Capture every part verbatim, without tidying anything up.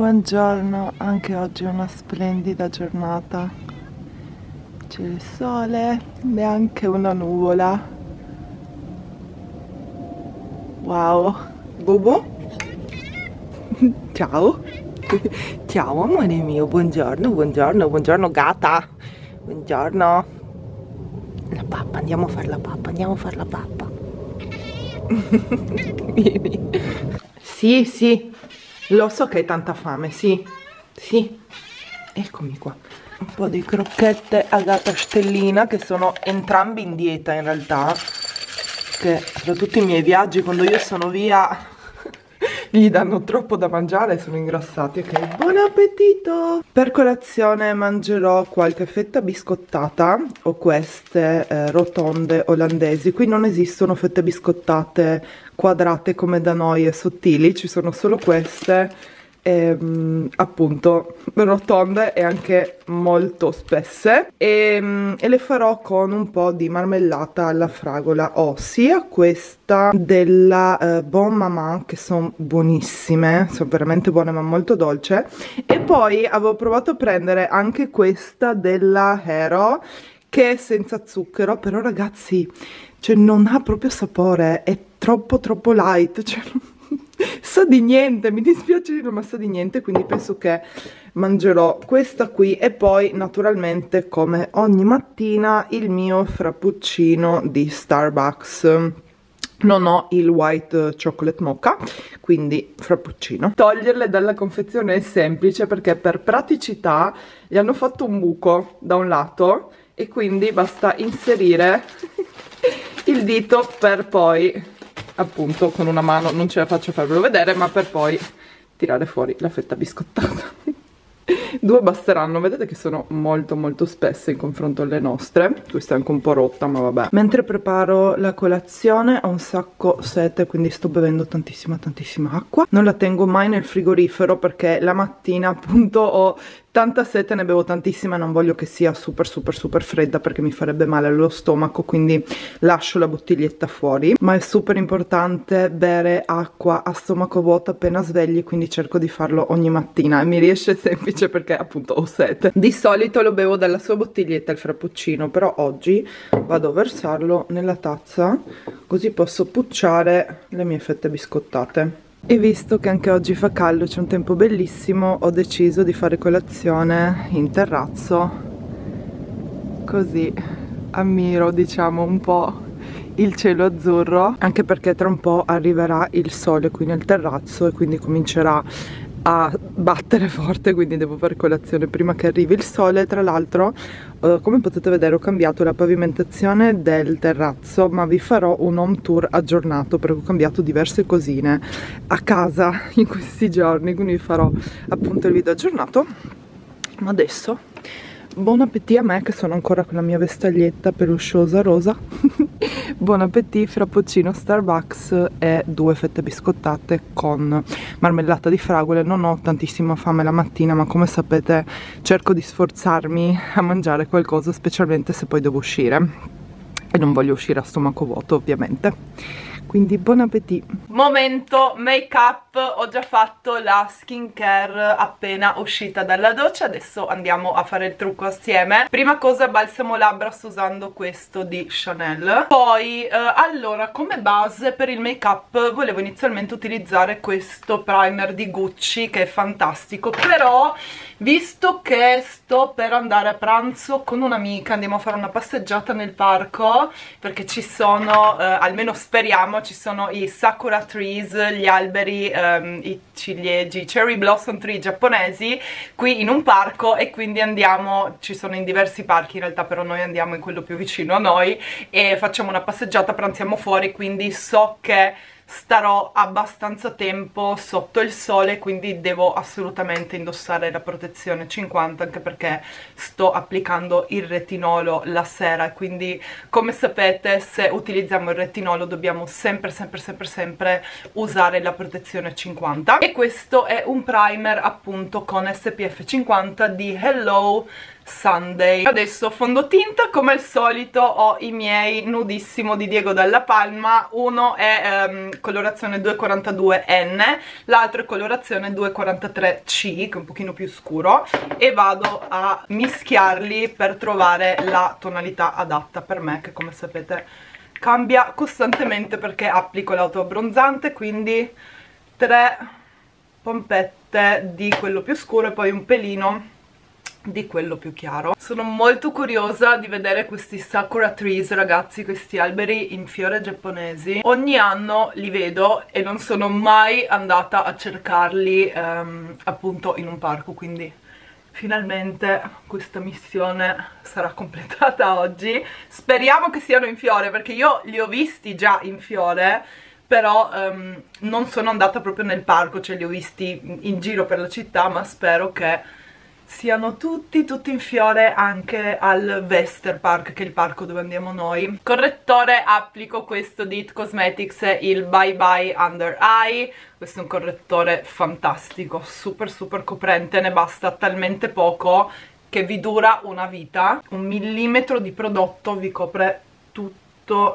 Buongiorno, anche oggi è una splendida giornata. C'è il sole, neanche una nuvola. Wow. Bubu? Ciao. Ciao amore mio, buongiorno, buongiorno, buongiorno gata. Buongiorno. La pappa, andiamo a fare la pappa, andiamo a fare la pappa. Vieni. Sì, sì. Lo so che hai tanta fame, sì, sì, eccomi qua. Un po' di crocchette a gatta stellina, che sono entrambi in dieta in realtà, che tra tutti i miei viaggi, quando io sono via, gli danno troppo da mangiare e sono ingrassati, ok? Buon appetito! Per colazione mangerò qualche fetta biscottata, o queste eh, rotonde olandesi. Qui non esistono fette biscottate quadrate come da noi e sottili, ci sono solo queste, ehm, appunto rotonde e anche molto spesse, e, e le farò con un po' di marmellata alla fragola, ossia questa della eh, Bon Maman, che sono buonissime, sono veramente buone ma molto dolce. E poi avevo provato a prendere anche questa della Hero, che è senza zucchero, però ragazzi, cioè non ha proprio sapore, è troppo troppo light, cioè sa di niente, mi dispiace dirlo, ma sa di niente, quindi penso che mangerò questa qui. E poi naturalmente, come ogni mattina, il mio frappuccino di Starbucks. Non ho il white chocolate mocha, quindi frappuccino. Toglierle dalla confezione è semplice, perché per praticità gli hanno fatto un buco da un lato e quindi basta inserire il dito per poi, appunto, con una mano, non ce la faccio farvelo vedere, ma per poi tirare fuori la fetta biscottata. Due basteranno, vedete che sono molto molto spesse in confronto alle nostre. Questa è anche un po' rotta, ma vabbè. Mentre preparo la colazione ho un sacco sete, quindi sto bevendo tantissima tantissima acqua. Non la tengo mai nel frigorifero perché la mattina appunto ho tanta sete, ne bevo tantissima, non voglio che sia super super super fredda perché mi farebbe male allo stomaco, quindi lascio la bottiglietta fuori. Ma è super importante bere acqua a stomaco vuoto appena svegli, quindi cerco di farlo ogni mattina e mi riesce semplice perché appunto ho sete. Di solito lo bevo dalla sua bottiglietta il frappuccino, però oggi vado a versarlo nella tazza così posso pucciare le mie fette biscottate. E visto che anche oggi fa caldo, c'è un tempo bellissimo, ho deciso di fare colazione in terrazzo, così ammiro, diciamo, un po' il cielo azzurro, anche perché tra un po' arriverà il sole qui nel terrazzo e quindi comincerà a battere forte, quindi devo fare colazione prima che arrivi il sole. Tra l'altro, eh, come potete vedere, ho cambiato la pavimentazione del terrazzo, ma vi farò un home tour aggiornato perché ho cambiato diverse cosine a casa in questi giorni, quindi vi farò appunto il video aggiornato. Ma adesso buon appetito a me, che sono ancora con la mia vestaglietta pelusciosa rosa. Buon appetito, frappuccino Starbucks e due fette biscottate con marmellata di fragole. Non ho tantissima fame la mattina, ma come sapete cerco di sforzarmi a mangiare qualcosa, specialmente se poi devo uscire, e non voglio uscire a stomaco vuoto ovviamente. Quindi buon appetito. Momento make up, ho già fatto la skincare appena uscita dalla doccia, adesso andiamo a fare il trucco assieme. Prima cosa, balsamo labbra, sto usando questo di Chanel. Poi, eh, allora, come base per il make up volevo inizialmente utilizzare questo primer di Gucci, che è fantastico, però visto che sto per andare a pranzo con un'amica, andiamo a fare una passeggiata nel parco, perché ci sono, eh, almeno speriamo, ci sono i sakura trees, gli alberi, um, i ciliegi, i cherry blossom tree giapponesi qui in un parco, e quindi andiamo, ci sono in diversi parchi in realtà, però noi andiamo in quello più vicino a noi e facciamo una passeggiata, pranziamo fuori, quindi so che starò abbastanza tempo sotto il sole, quindi devo assolutamente indossare la protezione cinquanta, anche perché sto applicando il retinolo la sera, quindi come sapete se utilizziamo il retinolo dobbiamo sempre sempre sempre sempre usare la protezione cinquanta. E questo è un primer appunto con S P F cinquanta di Hello Sunday. Adesso fondotinta, come al solito ho i miei nudissimo di Diego Dalla Palma, uno è ehm, colorazione due quarantadue N, l'altro è colorazione due quarantatré C, che è un pochino più scuro, e vado a mischiarli per trovare la tonalità adatta per me, che come sapete cambia costantemente perché applico l'autoabbronzante, quindi tre pompette di quello più scuro e poi un pelino di quello più chiaro. Sono molto curiosa di vedere questi sakura trees, ragazzi, questi alberi in fiore giapponesi. Ogni anno li vedo e non sono mai andata a cercarli ehm, appunto in un parco, quindi finalmente questa missione sarà completata oggi. Speriamo che siano in fiore, perché io li ho visti già in fiore, però ehm, non sono andata proprio nel parco, cioè li ho visti in giro per la città, ma spero che siano tutti tutti in fiore anche al Vesterpark, che è il parco dove andiamo noi. Correttore, applico questo di It Cosmetics, il Bye Bye Under Eye. Questo è un correttore fantastico, super super coprente, ne basta talmente poco che vi dura una vita. Un millimetro di prodotto vi copre tutto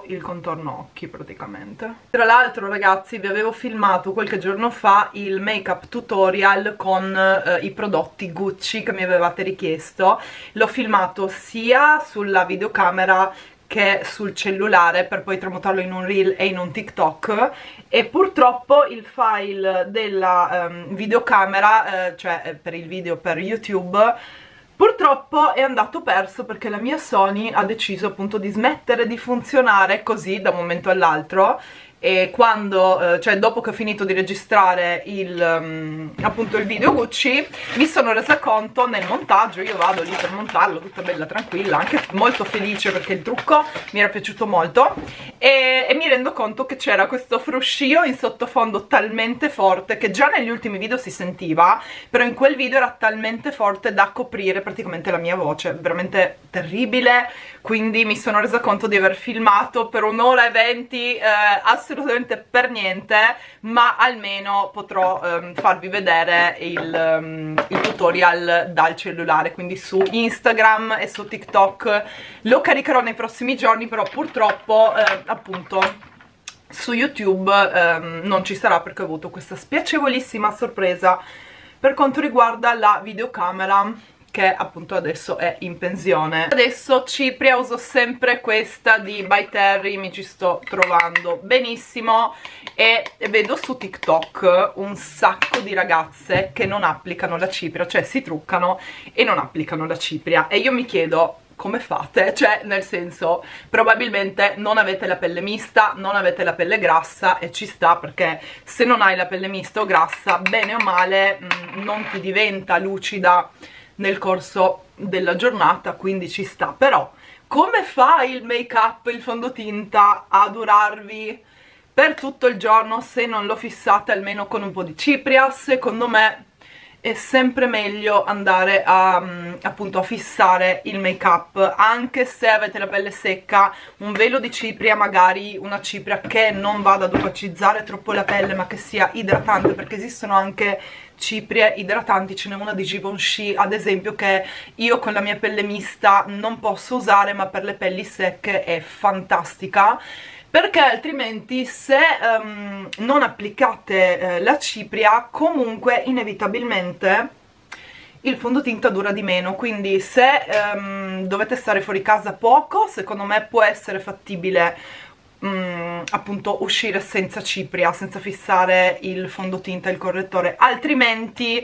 il contorno occhi praticamente. Tra l'altro, ragazzi, vi avevo filmato qualche giorno fa il make up tutorial con eh, i prodotti Gucci che mi avevate richiesto. L'ho filmato sia sulla videocamera che sul cellulare per poi tramutarlo in un reel e in un Tik Tok, e purtroppo il file della ehm, videocamera, eh, cioè per il video per YouTube, purtroppo è andato perso perché la mia Sony ha deciso appunto di smettere di funzionare così da un momento all'altro, e quando, cioè dopo che ho finito di registrare il, appunto il video Gucci, mi sono resa conto nel montaggio. Io vado lì per montarlo tutta bella tranquilla, anche molto felice perché il trucco mi era piaciuto molto, e, e mi rendo conto che c'era questo fruscio in sottofondo talmente forte, che già negli ultimi video si sentiva, però in quel video era talmente forte da coprire praticamente la mia voce, veramente terribile. Quindi mi sono resa conto di aver filmato per un'ora e venti eh, assolutamente per niente, ma almeno potrò ehm, farvi vedere il, um, il tutorial dal cellulare, quindi su Instagram e su TikTok lo caricherò nei prossimi giorni, però purtroppo eh, appunto su YouTube ehm, non ci sarà, perché ho avuto questa spiacevolissima sorpresa per quanto riguarda la videocamera, che appunto adesso è in pensione. Adesso cipria, uso sempre questa di By Terry, mi ci sto trovando benissimo, e vedo su TikTok un sacco di ragazze che non applicano la cipria, cioè si truccano e non applicano la cipria, e io mi chiedo come fate, cioè nel senso probabilmente non avete la pelle mista, non avete la pelle grassa, e ci sta, perché se non hai la pelle mista o grassa, bene o male mh, non ti diventa lucida nel corso della giornata, quindi ci sta. Però come fa il make up, il fondotinta a durarvi per tutto il giorno se non lo fissate almeno con un po' di cipria? Secondo me è sempre meglio andare a, appunto, a fissare il make up, anche se avete la pelle secca, un velo di cipria, magari una cipria che non vada ad opacizzare troppo la pelle ma che sia idratante, perché esistono anche ciprie idratanti. Ce n'è una di Givenchy ad esempio che io con la mia pelle mista non posso usare, ma per le pelli secche è fantastica, perché altrimenti se um, non applicate eh, la cipria, comunque inevitabilmente il fondotinta dura di meno. Quindi se um, dovete stare fuori casa poco, secondo me può essere fattibile Mm, appunto uscire senza cipria, senza fissare il fondotinta e il correttore. Altrimenti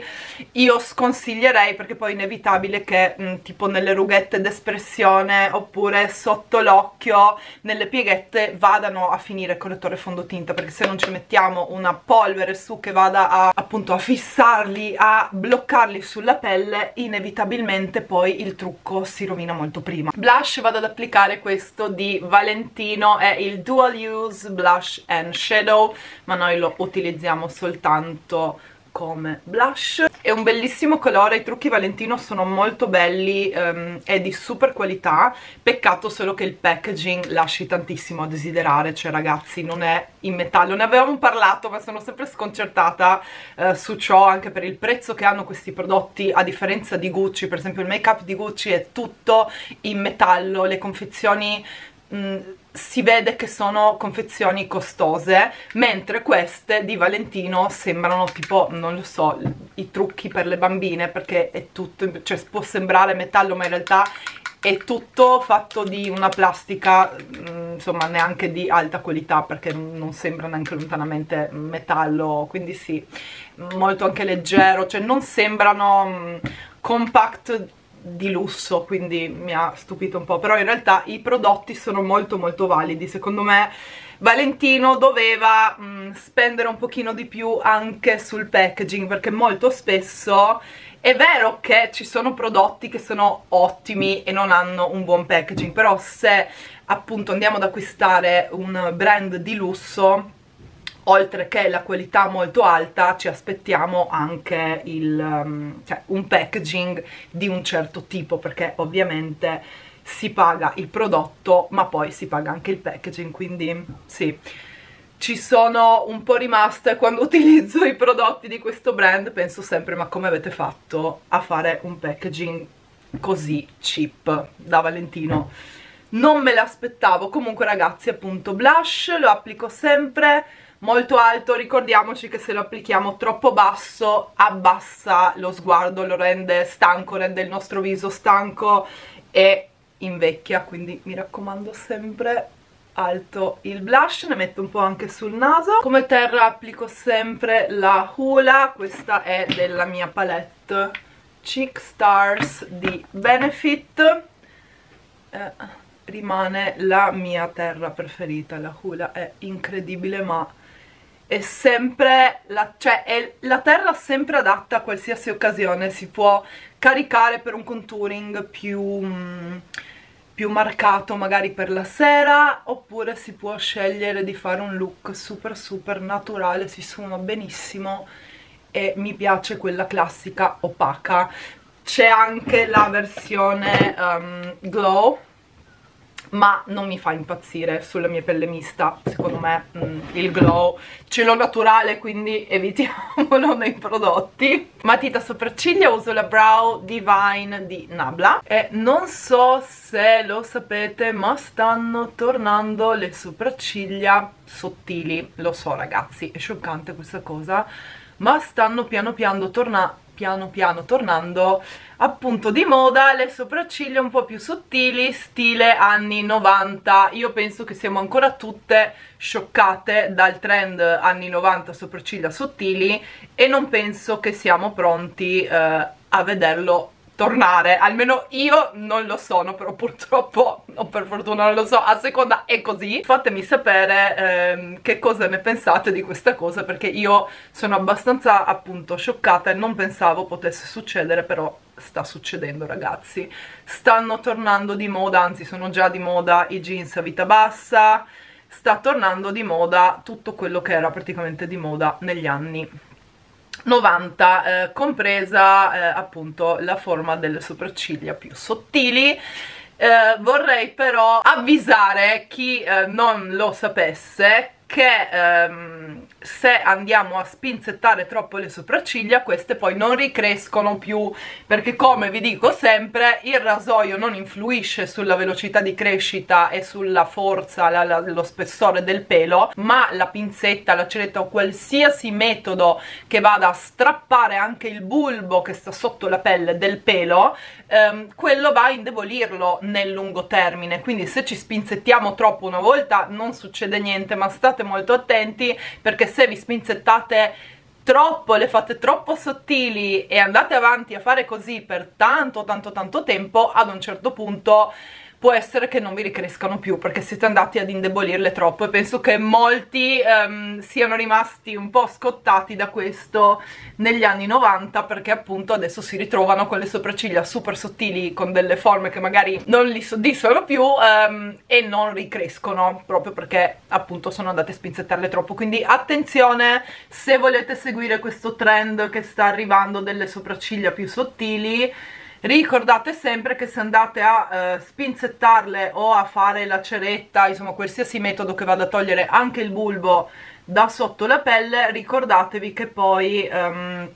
io sconsiglierei, perché poi è inevitabile che mm, tipo nelle rughette d'espressione oppure sotto l'occhio, nelle pieghette, vadano a finire il correttore fondotinta, perché se non ci mettiamo una polvere su che vada a, appunto a fissarli, a bloccarli sulla pelle, inevitabilmente poi il trucco si rovina molto prima. Blush, vado ad applicare questo di Valentino, è il Dual Use Blush and Shadow, ma noi lo utilizziamo soltanto come blush. È un bellissimo colore, i trucchi Valentino sono molto belli, um, è di super qualità, peccato solo che il packaging lasci tantissimo a desiderare, cioè ragazzi non è in metallo, ne avevamo parlato ma sono sempre sconcertata uh, su ciò, anche per il prezzo che hanno questi prodotti, a differenza di Gucci, per esempio il make up di Gucci è tutto in metallo, le confezioni mh, si vede che sono confezioni costose, mentre queste di Valentino sembrano tipo, non lo so, i trucchi per le bambine, perché è tutto, cioè può sembrare metallo ma in realtà è tutto fatto di una plastica, insomma neanche di alta qualità, perché non sembra neanche lontanamente metallo, quindi sì, molto anche leggero, cioè non sembrano compact di lusso, quindi mi ha stupito un po', però in realtà i prodotti sono molto molto validi, secondo me Valentino doveva mh, spendere un pochino di più anche sul packaging, perché molto spesso è vero che ci sono prodotti che sono ottimi e non hanno un buon packaging, però se appunto andiamo ad acquistare un brand di lusso, oltre che la qualità molto alta, ci aspettiamo anche il, cioè, un packaging di un certo tipo, perché ovviamente si paga il prodotto ma poi si paga anche il packaging, quindi sì, ci sono un po' rimasta quando utilizzo i prodotti di questo brand, penso sempre ma come avete fatto a fare un packaging così cheap da Valentino? Non me l'aspettavo. Comunque ragazzi, appunto blush lo applico sempre molto alto, ricordiamoci che se lo applichiamo troppo basso abbassa lo sguardo, lo rende stanco, rende il nostro viso stanco e invecchia, quindi mi raccomando sempre alto il blush. Ne metto un po' anche sul naso. Come terra applico sempre la Hula, questa è della mia palette Chic Stars di Benefit, eh, rimane la mia terra preferita, la Hula è incredibile, ma è sempre la, cioè è la terra sempre adatta a qualsiasi occasione, si può caricare per un contouring più, più marcato magari per la sera, oppure si può scegliere di fare un look super super naturale, si sfuma benissimo e mi piace quella classica opaca. C'è anche la versione um, glow, ma non mi fa impazzire sulla mia pelle mista, secondo me mh, il glow ce l'ho naturale, quindi evitiamolo nei prodotti. Matita sopracciglia, uso la Brow Divine di Nabla e non so se lo sapete ma stanno tornando le sopracciglia sottili, lo so ragazzi è scioccante questa cosa, ma stanno piano piano tornando piano piano tornando appunto di moda le sopracciglia un po' più sottili stile anni novanta. Io penso che siamo ancora tutte scioccate dal trend anni novanta sopracciglia sottili e non penso che siamo pronti eh, a vederlo tornare, almeno io non lo sono, però purtroppo o per fortuna non lo so, a seconda è così. Fatemi sapere ehm, che cosa ne pensate di questa cosa, perché io sono abbastanza appunto scioccata e non pensavo potesse succedere, però sta succedendo ragazzi, stanno tornando di moda, anzi sono già di moda i jeans a vita bassa, sta tornando di moda tutto quello che era praticamente di moda negli anni novanta, eh, compresa eh, appunto la forma delle sopracciglia più sottili. Eh, vorrei però avvisare chi eh, non lo sapesse che ehm, se andiamo a spinzettare troppo le sopracciglia queste poi non ricrescono più, perché come vi dico sempre il rasoio non influisce sulla velocità di crescita e sulla forza, la, la, lo spessore del pelo, ma la pinzetta, l'accetta o qualsiasi metodo che vada a strappare anche il bulbo che sta sotto la pelle del pelo, ehm, quello va a indebolirlo nel lungo termine, quindi se ci spinzettiamo troppo una volta non succede niente, ma state molto attenti, perché se vi spinzettate troppo, le fate troppo sottili e andate avanti a fare così per tanto tanto tanto tempo, ad un certo punto può essere che non vi ricrescano più perché siete andati ad indebolirle troppo, e penso che molti ehm, siano rimasti un po' scottati da questo negli anni novanta, perché appunto adesso si ritrovano con le sopracciglia super sottili, con delle forme che magari non li soddisfano più ehm, e non ricrescono, proprio perché appunto sono andate a spinzettarle troppo. Quindi attenzione, se volete seguire questo trend che sta arrivando delle sopracciglia più sottili, ricordate sempre che se andate a eh, spinzettarle o a fare la ceretta, insomma qualsiasi metodo che vada a togliere anche il bulbo da sotto la pelle, ricordatevi che poi ehm,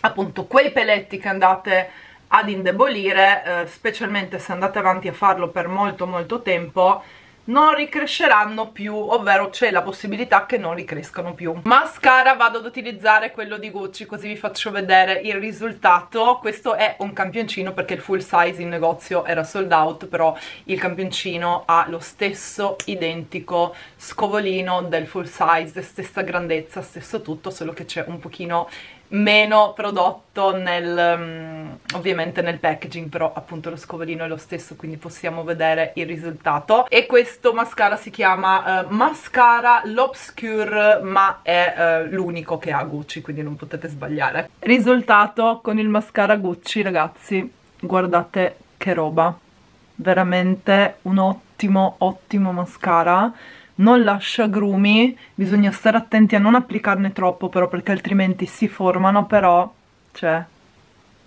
appunto quei peletti che andate ad indebolire, eh, specialmente se andate avanti a farlo per molto molto tempo, non ricresceranno più, ovvero c'è la possibilità che non ricrescano più. Mascara, vado ad utilizzare quello di Gucci così vi faccio vedere il risultato. Questo è un campioncino perché il full size in negozio era sold out, però il campioncino ha lo stesso identico scovolino del full size, stessa grandezza, stesso tutto, solo che c'è un pochino meno prodotto nel, ovviamente nel packaging, però appunto lo scovolino è lo stesso, quindi possiamo vedere il risultato. E questo mascara si chiama eh, Mascara l'Obscure, ma è eh, l'unico che ha Gucci, quindi non potete sbagliare. Risultato con il mascara Gucci, ragazzi, guardate che roba, veramente un ottimo ottimo mascara. Non lascia grumi, bisogna stare attenti a non applicarne troppo però, perché altrimenti si formano, però, cioè,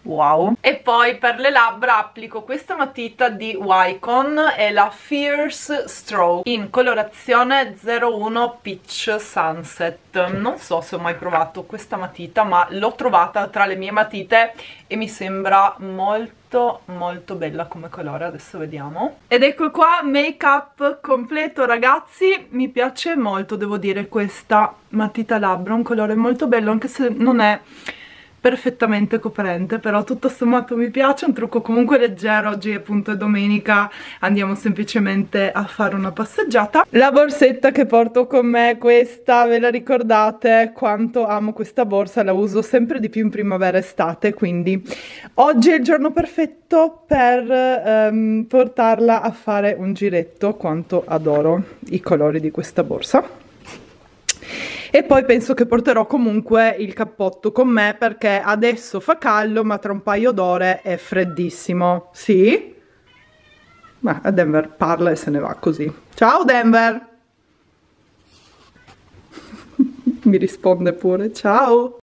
wow. E poi per le labbra applico questa matita di Wycon, è la Fierce Stroke in colorazione zero uno Peach Sunset. Non so se ho mai provato questa matita, ma l'ho trovata tra le mie matite e mi sembra molto molto bella come colore. Adesso vediamo, ed ecco qua, make up completo ragazzi. Mi piace molto, devo dire, questa matita labbra, un colore molto bello anche se non è perfettamente coprente, però tutto sommato mi piace, un trucco comunque leggero. Oggi appunto è domenica, andiamo semplicemente a fare una passeggiata. La borsetta che porto con me, questa, ve la ricordate quanto amo questa borsa, la uso sempre di più in primavera e estate, quindi oggi è il giorno perfetto per ehm, portarla a fare un giretto. Quanto adoro i colori di questa borsa. E poi penso che porterò comunque il cappotto con me, perché adesso fa caldo ma tra un paio d'ore è freddissimo. Sì? Ma a Denver parla e se ne va così. Ciao Denver! Mi risponde pure, ciao!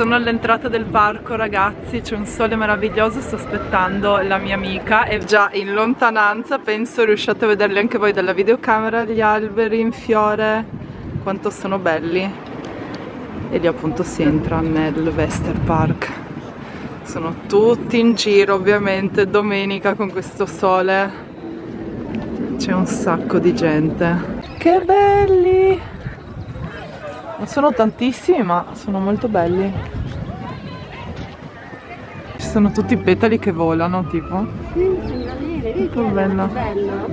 Sono all'entrata del parco ragazzi, c'è un sole meraviglioso, sto aspettando la mia amica. È già in lontananza, penso riusciate a vederli anche voi dalla videocamera, gli alberi in fiore, quanto sono belli. E lì appunto si entra nel Vesterpark. Sono tutti in giro ovviamente, domenica con questo sole, c'è un sacco di gente. Che belli! Non sono tantissimi ma sono molto belli. Ci sono tutti i petali che volano tipo. Sì, sì, molto bello. bello.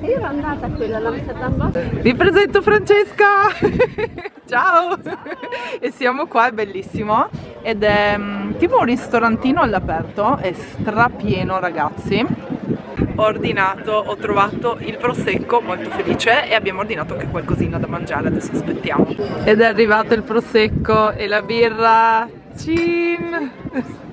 Io ero andata a quella, l'Amsterdam. Vi presento Francesca! Ciao! Ciao. E siamo qua, è bellissimo. Ed è tipo un ristorantino all'aperto, è strapieno ragazzi. Ho ordinato, ho trovato il prosecco, molto felice, e abbiamo ordinato anche qualcosina da mangiare, adesso aspettiamo. Ed è arrivato il prosecco e la birra. Cin!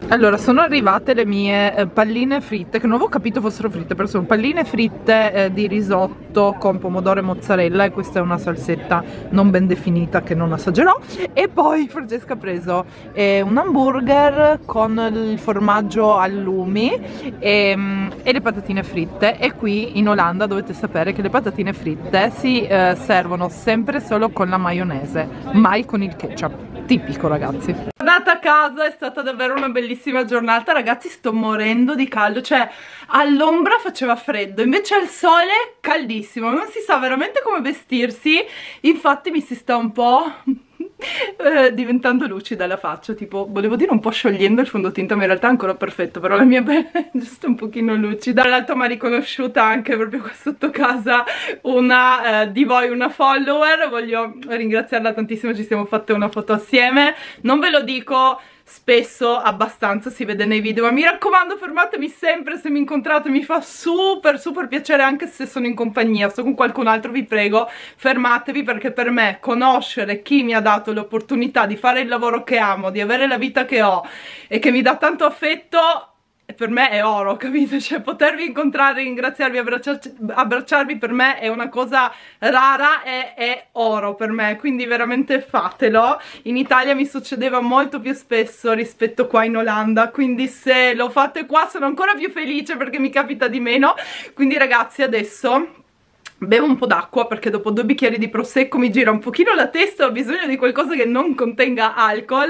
Allora, sono arrivate le mie palline fritte, che non avevo capito fossero fritte, però sono palline fritte eh, di risotto con pomodoro e mozzarella, e questa è una salsetta non ben definita che non assaggerò. E poi Francesca ha preso eh, un hamburger con il formaggio allumi e, e le patatine fritte. E qui in Olanda dovete sapere che le patatine fritte si eh, servono sempre solo con la maionese, mai con il ketchup, tipico ragazzi. Tornata a casa, è stata davvero una bellissima giornata ragazzi, sto morendo di caldo, cioè all'ombra faceva freddo, invece al sole caldissimo, non si sa veramente come vestirsi, infatti mi si sta un po' eh, diventando lucida la faccia, tipo volevo dire un po' sciogliendo il fondotinta, ma in realtà è ancora perfetto, però la mia bella è giusto un pochino lucida. Tra l'altro mi ha riconosciuta anche proprio qua sotto casa una eh, di voi, una follower, voglio ringraziarla tantissimo, ci siamo fatte una foto assieme, non ve lo dico spesso abbastanza, si vede nei video, ma mi raccomando fermatemi sempre se mi incontrate, mi fa super super piacere anche se sono in compagnia, sto con qualcun altro, vi prego fermatevi, perché per me conoscere chi mi ha dato l'opportunità di fare il lavoro che amo, di avere la vita che ho e che mi dà tanto affetto, per me è oro, capito? Cioè potervi incontrare, ringraziarvi, abbracciarci, abbracciarvi per me è una cosa rara e è oro per me, quindi veramente fatelo. In Italia mi succedeva molto più spesso rispetto qua in Olanda, quindi se lo fate qua sono ancora più felice perché mi capita di meno. Quindi ragazzi, adesso bevo un po' d'acqua perché dopo due bicchieri di prosecco mi gira un pochino la testa, ho bisogno di qualcosa che non contenga alcol,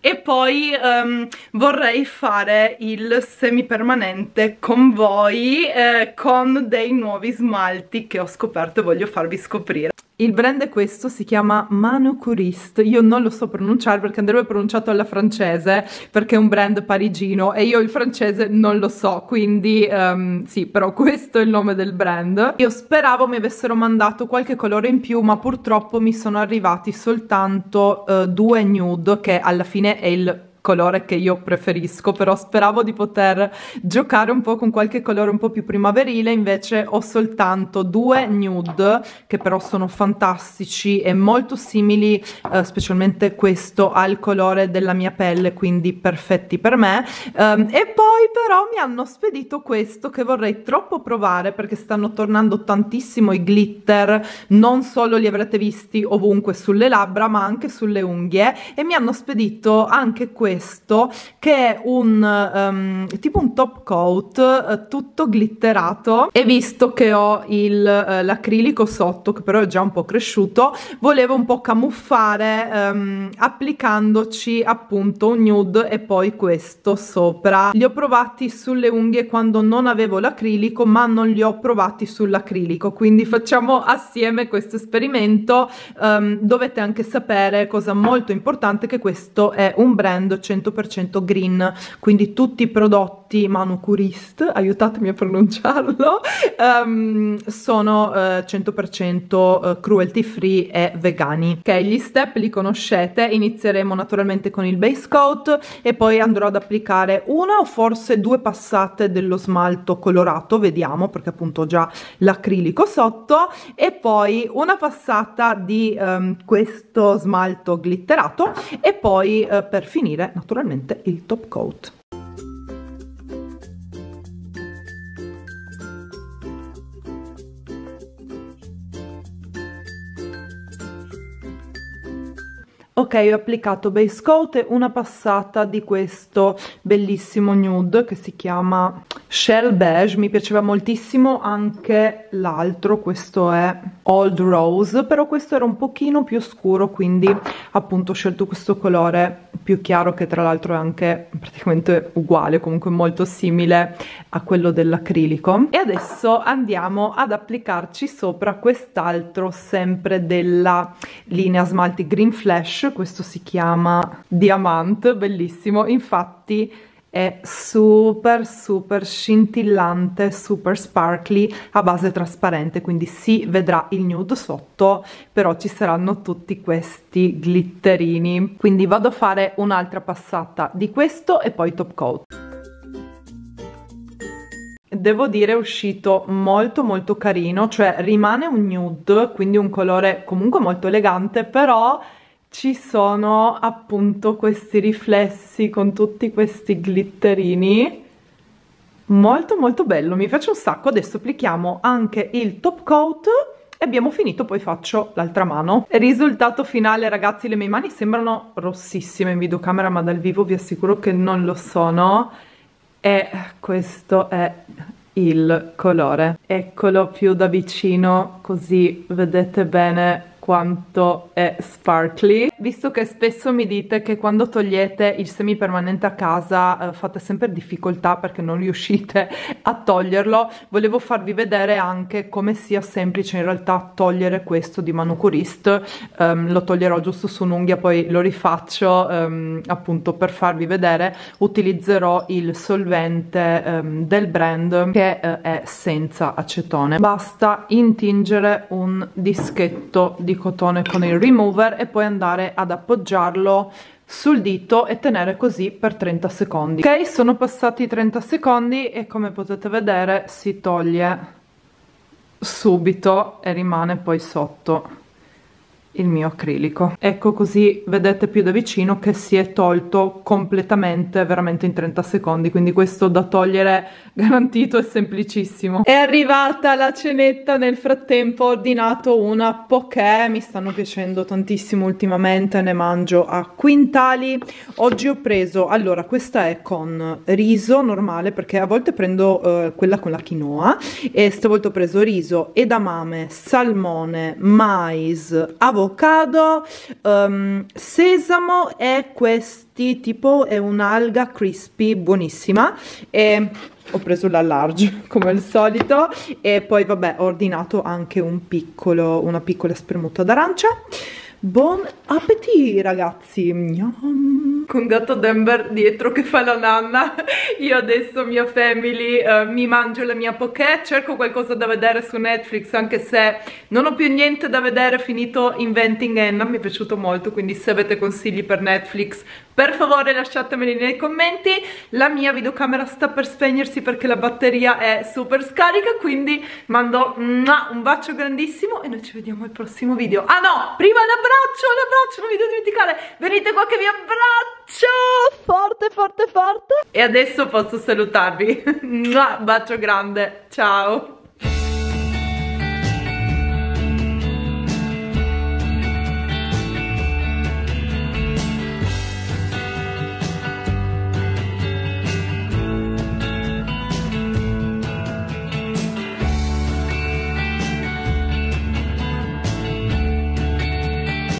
e poi um, vorrei fare il semipermanente con voi eh, con dei nuovi smalti che ho scoperto e voglio farvi scoprire. Il brand è questo, si chiama Manucurist, io non lo so pronunciare perché andrebbe pronunciato alla francese perché è un brand parigino e io il francese non lo so, quindi um, sì, però questo è il nome del brand. Io speravo mi avessero mandato qualche colore in più, ma purtroppo mi sono arrivati soltanto uh, due nude, che alla fine è il colore che io preferisco, però speravo di poter giocare un po' con qualche colore un po' più primaverile, invece ho soltanto due nude che però sono fantastici e molto simili, eh, specialmente questo, al colore della mia pelle, quindi perfetti per me. Um, e poi però mi hanno spedito questo che vorrei troppo provare perché stanno tornando tantissimo i glitter, non solo li avrete visti ovunque sulle labbra ma anche sulle unghie, e mi hanno spedito anche questo Questo, che è un um, tipo un top coat uh, tutto glitterato, e visto che ho l'acrilico uh, sotto, che però è già un po' cresciuto, volevo un po' camuffare um, applicandoci appunto un nude e poi questo sopra. Li ho provati sulle unghie quando non avevo l'acrilico, ma non li ho provati sull'acrilico, quindi facciamo assieme questo esperimento. Um, dovete anche sapere, cosa molto importante, che questo è un brand cento per cento green, quindi tutti i prodotti Manucurist, aiutatemi a pronunciarlo, um, sono uh, cento per cento cruelty free e vegani. Ok, gli step li conoscete, inizieremo naturalmente con il base coat e poi andrò ad applicare una o forse due passate dello smalto colorato, vediamo, perché appunto ho già l'acrilico sotto, e poi una passata di um, questo smalto glitterato e poi uh, per finire naturalmente il top coat. Ok, ho applicato base coat e una passata di questo bellissimo nude che si chiama Shell Beige, mi piaceva moltissimo anche l'altro, questo è Old Rose, però questo era un pochino più scuro, quindi appunto ho scelto questo colore più chiaro, che tra l'altro è anche praticamente uguale, comunque molto simile a quello dell'acrilico. E adesso andiamo ad applicarci sopra quest'altro, sempre della linea smalti Green Flash, questo si chiama Diamant, bellissimo, infatti è super super scintillante, super sparkly, a base trasparente, quindi si vedrà il nude sotto, però ci saranno tutti questi glitterini. Quindi vado a fare un'altra passata di questo e poi top coat. Devo dire è uscito molto molto carino, cioè rimane un nude, quindi un colore comunque molto elegante, però ci sono appunto questi riflessi con tutti questi glitterini, molto molto bello, mi piace un sacco. Adesso applichiamo anche il top coat e abbiamo finito, poi faccio l'altra mano. Risultato finale ragazzi, le mie mani sembrano rossissime in videocamera ma dal vivo vi assicuro che non lo sono, e questo è il colore, eccolo più da vicino così vedete bene quanto è sparkly. Visto che spesso mi dite che quando togliete il semipermanente a casa eh, fate sempre difficoltà perché non riuscite a toglierlo, volevo farvi vedere anche come sia semplice in realtà togliere questo di Manucurist. Um, lo toglierò giusto su un'unghia, poi lo rifaccio um, appunto per farvi vedere. Utilizzerò il solvente um, del brand che uh, è senza acetone. Basta intingere un dischetto di cotone con il remover e poi andare ad appoggiarlo sul dito e tenere così per trenta secondi. Ok, sono passati trenta secondi e come potete vedere si toglie subito e rimane poi sotto il mio acrilico. Ecco, così vedete più da vicino che si è tolto completamente, veramente in trenta secondi, quindi questo da togliere garantito è semplicissimo. È arrivata la cenetta, nel frattempo ho ordinato una poké, mi stanno piacendo tantissimo ultimamente, ne mangio a quintali. Oggi ho preso, allora questa è con riso normale perché a volte prendo eh, quella con la quinoa, e stavolta ho preso riso, edamame, salmone, mais, avocado, avocado, um, sesamo e questi tipo è un'alga crispy buonissima, e ho preso la large come al solito. E poi vabbè, ho ordinato anche un piccolo, una piccola spremuta d'arancia. Buon appetito ragazzi! Yum. Con gatto Denver dietro che fa la nanna, io adesso, mia family, eh, mi mangio la mia poké, cerco qualcosa da vedere su Netflix, anche se non ho più niente da vedere, finito Inventing Anna, mi è piaciuto molto, quindi se avete consigli per Netflix per favore lasciatemeli nei commenti. La mia videocamera sta per spegnersi perché la batteria è super scarica, quindi mando un bacio grandissimo e noi ci vediamo al prossimo video. Ah no, prima l'abbraccio! L'abbraccio, non mi devo dimenticare, venite qua che vi abbraccio forte forte forte, e adesso posso salutarvi. Bacio grande, ciao.